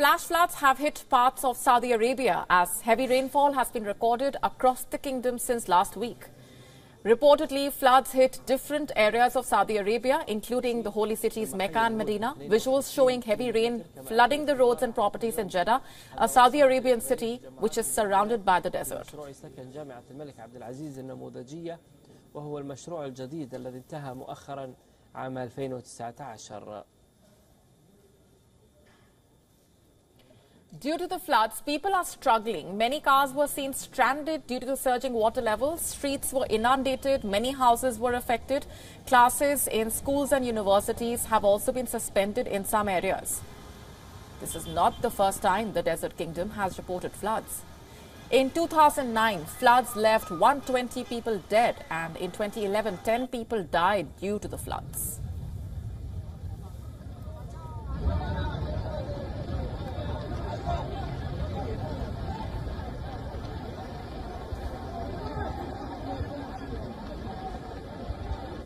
Flash floods have hit parts of Saudi Arabia as heavy rainfall has been recorded across the kingdom since last week. Reportedly, floods hit different areas of Saudi Arabia, including the holy cities Mecca and Medina. Visuals showing heavy rain flooding the roads and properties in Jeddah, a Saudi Arabian city which is surrounded by the desert. Due to the floods, people are struggling. Many cars were seen stranded due to the surging water levels. Streets were inundated. Many houses were affected. Classes in schools and universities have also been suspended in some areas. This is not the first time the Desert Kingdom has reported floods. In 2009, floods left 120 people dead, and in 2011, 10 people died due to the floods.